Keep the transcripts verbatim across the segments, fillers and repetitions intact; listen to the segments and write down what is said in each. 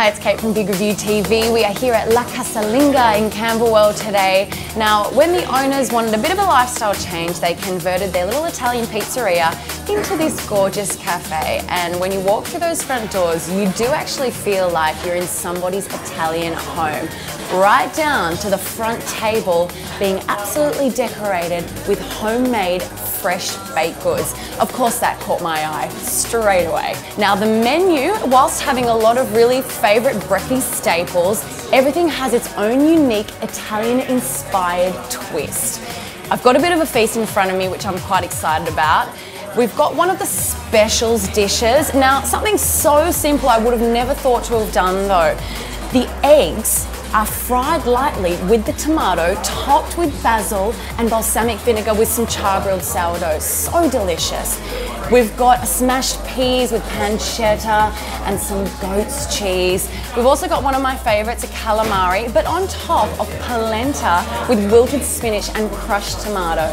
Hi, it's Kate from Big Review T V. We are here at La Casalinga in Camberwell today. Now, when the owners wanted a bit of a lifestyle change, they converted their little Italian pizzeria into this gorgeous cafe. And when you walk through those front doors, you do actually feel like you're in somebody's Italian home. Right down to the front table being absolutely decorated with homemade fresh baked goods. Of course, that caught my eye straight away. Now, the menu, whilst having a lot of really favourite breakfast staples, everything has its own unique Italian-inspired twist. I've got a bit of a feast in front of me, which I'm quite excited about. We've got one of the specials dishes. Now, something so simple I would have never thought to have done, though. The eggs are fried lightly with the tomato, topped with basil and balsamic vinegar with some char-grilled sourdough. So delicious. We've got smashed peas with pancetta and some goat's cheese. We've also got one of my favorites, a calamari, but on top of polenta with wilted spinach and crushed tomato.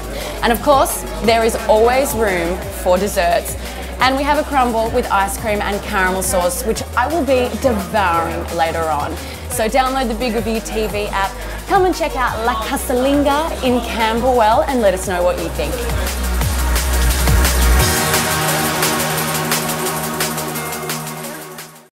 And of course, there is always room for desserts. And we have a crumble with ice cream and caramel sauce, which I will be devouring later on. So download the Big Review T V app, come and check out La Casalinga in Camberwell and let us know what you think.